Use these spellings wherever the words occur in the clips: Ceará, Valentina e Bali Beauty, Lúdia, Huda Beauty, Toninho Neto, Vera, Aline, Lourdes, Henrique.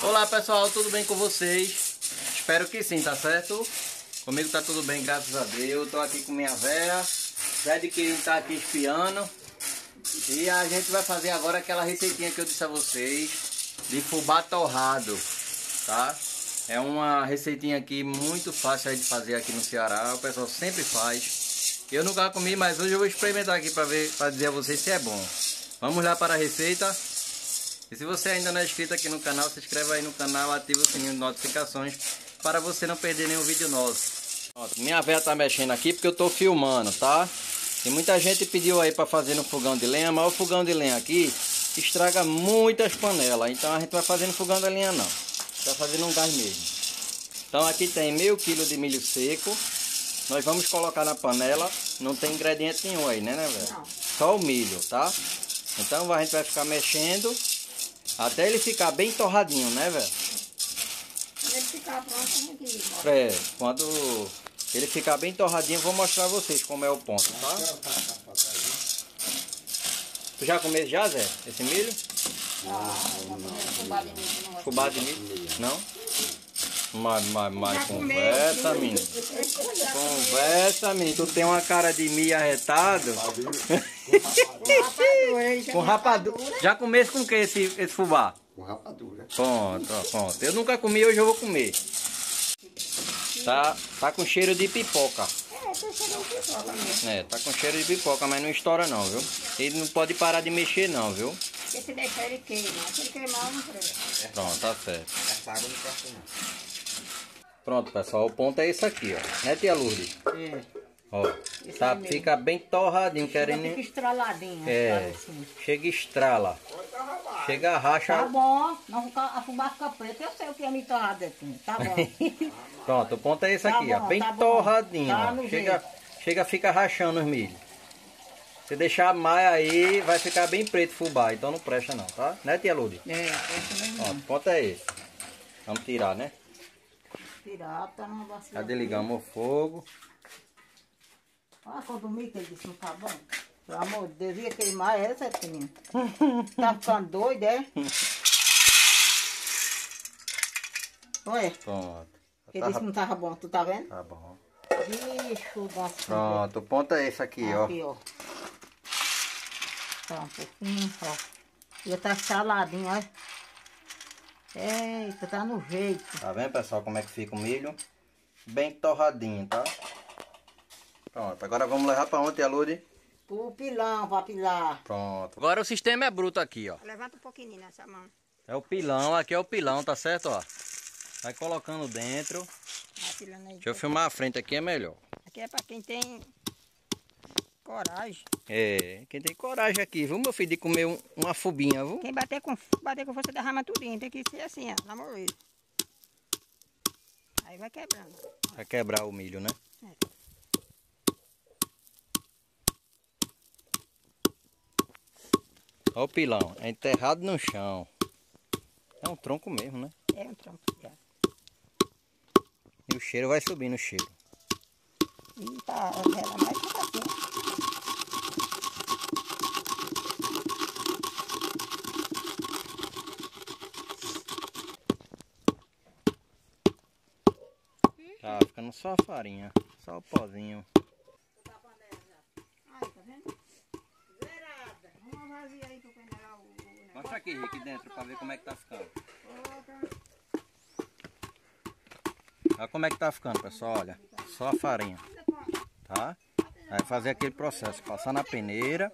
Olá pessoal, tudo bem com vocês? Espero que sim, tá certo? Comigo tá tudo bem, graças a Deus. Tô aqui com minha Vera, Vera que tá aqui espiando. E a gente vai fazer agora aquela receitinha que eu disse a vocês, de fubá torrado, tá? É uma receitinha aqui muito fácil de fazer aqui no Ceará, o pessoal sempre faz. Eu nunca comi, mas hoje eu vou experimentar aqui para ver, para dizer a vocês se é bom. Vamos lá para a receita. E se você ainda não é inscrito aqui no canal, se inscreve aí no canal, ativa o sininho de notificações para você não perder nenhum vídeo nosso. Pronto, minha véia tá mexendo aqui porque eu tô filmando, tá? E muita gente pediu aí para fazer no fogão de lenha, mas o fogão de lenha aqui estraga muitas panelas. Então a gente vai fazer no fogão de lenha não, vai fazer num gás mesmo. Então aqui tem meio quilo de milho seco. Nós vamos colocar na panela, não tem ingrediente nenhum aí, né véia? Só o milho, tá? Então a gente vai ficar mexendo até ele ficar bem torradinho, né, velho? Quando ele ficar pronto, a gente... quando ele ficar bem torradinho, eu vou mostrar a vocês como é o ponto, tá? Tu já comeu já, Zé, esse milho? Não. Fubá de milho? Não? Mas conversa, menino. Conversa, menino. Tu tem uma cara de milho arretado. Com rapadura. Já comece com o que esse fubá? Com rapadura. Pronto, pronto. Eu nunca comi, hoje eu vou comer. Tá com cheiro de pipoca. É, tá com cheiro de pipoca, mas não estoura não, viu? Ele não pode parar de mexer não, viu? Porque se deixar ele queima. Se ele queimar, eu não prego. Pronto, tá certo. Essa água não passa não. Pronto, pessoal, o ponto é esse aqui, ó. Né, tia Lourdes? Ó, tá, fica bem torradinho, chega, querendo... Fica estraladinho, é, assim. Chega estrala. Chega racha. Tá bom, não, a fubá fica preta, eu sei o que é me torrado aqui, tá bom. Pronto, o ponto é esse aqui, ó, bem torradinho, ó. Chega, fica rachando os milho. Se deixar mais aí, vai ficar bem preto o fubá, então não presta não, tá? Né, tia Lúdia? É, presta mesmo. Pronto, o ponto é esse. Vamos tirar, né? Tirar, tá numa bacia. Já desligamos o fogo. Olha a cor do milho que ele disse, não tá bom? Pelo amor de Deus, ia queimar essa aqui, menina. Tá ficando doido, é? Olha. Pronto. Ele disse que não tava bom, tu tá vendo? Tá bom. Bicho da cima. Pronto, o ponto é esse aqui, ó. Aqui, ó. Tá um pouquinho, ó. Ia tá saladinho, olha. Eita, tá no jeito. Tá vendo, pessoal, como é que fica o milho? Bem torradinho, tá? Pronto, agora vamos levar pra onde, Alude? Pro pilão, pra pilar. Pronto. Agora o sistema é bruto aqui, ó. Levanta um pouquinho nessa mão. É o pilão, aqui é o pilão, tá certo, ó. Vai colocando dentro. Vai pilando aí. Deixa eu filmar a frente aqui, é melhor. Aqui é pra quem tem coragem. É, quem tem coragem aqui, viu, meu filho, de comer uma fubinha, viu? Quem bater com força derrama tudinho, tem que ser assim, ó, na moleza. Aí vai quebrando. Vai quebrar o milho, né? É. Olha o pilão, é enterrado no chão. É um tronco mesmo, né? É um tronco. Já. E o cheiro vai subindo, o cheiro. E tá, ela vai ficar aqui. Tá ficando só a farinha, só o pozinho. Mostra aqui, Henrique, dentro, pra ver como é que tá ficando. Olha como é que tá ficando, pessoal, olha. Só a farinha, tá? Aí fazer aquele processo, passar na peneira.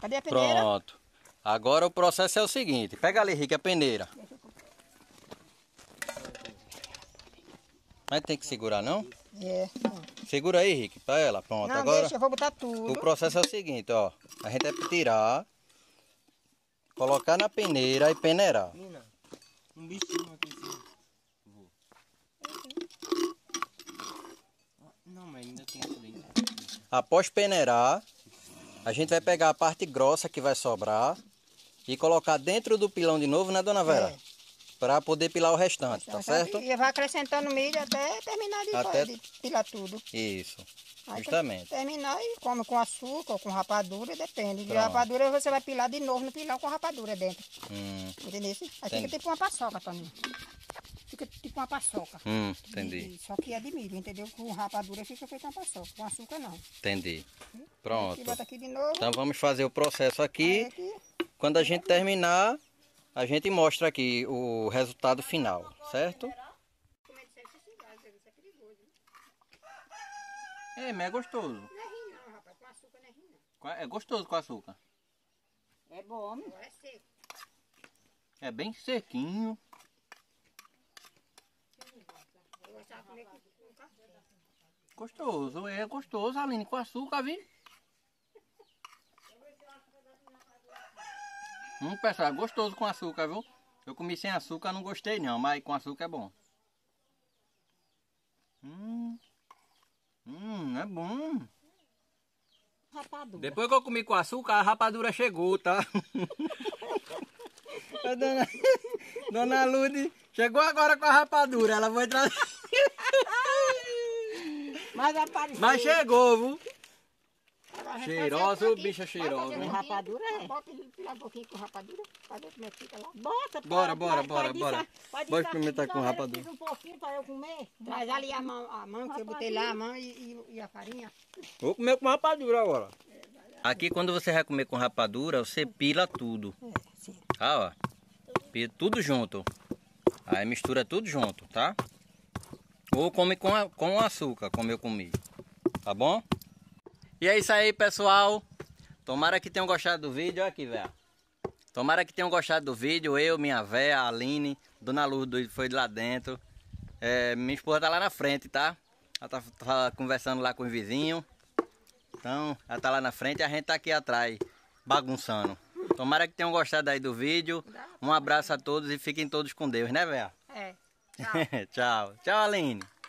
Cadê a peneira? Pronto. Agora o processo é o seguinte, pega ali, Henrique, a peneira. Mas tem que segurar, não? É. Segura aí, Henrique, pra ela. Pronto. Não, agora deixa, eu vou botar tudo. O processo é o seguinte, ó. A gente vai tirar, colocar na peneira e peneirar. Mina, um bichinho aqui em cima. Vou. Não, mas ainda tem isso dentro. Após peneirar, a gente vai pegar a parte grossa que vai sobrar e colocar dentro do pilão de novo, né, dona Vera? É. para poder pilar o restante, tá certo? E vai acrescentando milho até terminar de pilar tudo. Isso, aí justamente. Terminar e come com açúcar ou com rapadura, depende. Pronto. De rapadura você vai pilar de novo no pilão com rapadura dentro. Entendeu? Aí fica tipo uma paçoca, Toninho. Fica tipo uma paçoca. Entendi. Só que é de milho, entendeu? Com rapadura fica feita uma paçoca, com açúcar não. Entendi. Pronto. Aqui, bota aqui de novo. Então vamos fazer o processo aqui. Quando a gente terminar, a gente mostra aqui o resultado final, certo? É, mas é gostoso. Não é ruim não, rapaz. Com açúcar não é ruim não. É gostoso com açúcar. É bom. Agora é seco. É bem sequinho. Eu gostava de comer com café. Gostoso, é gostoso, Aline, com açúcar, viu? Pessoal, gostoso com açúcar, viu? Eu comi sem açúcar, não gostei não, mas com açúcar é bom. É bom. Rapadura. Depois que eu comi com açúcar, a rapadura chegou, tá? A dona Lúdia chegou agora com a rapadura, ela foi trazer. Mas chegou, viu? Cheirosa, bicha cheirosa. Né? Rapadura é? Bota um pouquinho com rapadura. Fazer como é que fica lá. Bota, bora. Bora experimentar com rapadura. Eu fiz um pouquinho para eu comer. Mas ali a mão que eu botei lá, a mão e a farinha. Vou comer com rapadura agora. Aqui quando você vai comer com rapadura, você pila tudo. Ah, ó. Pila tudo junto. Aí mistura tudo junto, tá? Ou come com açúcar, como eu comi. Tá bom? E é isso aí, pessoal. Tomara que tenham gostado do vídeo. Olha aqui, velho. Tomara que tenham gostado do vídeo. Eu, minha véia, Aline, dona Lourdes foi de lá dentro. É, minha esposa tá lá na frente, tá? Ela tá conversando lá com os vizinhos. Então, ela tá lá na frente e a gente tá aqui atrás, bagunçando. Tomara que tenham gostado aí do vídeo. Um abraço a todos e fiquem todos com Deus, né, velho? É. Tchau. Tchau. Tchau, Aline.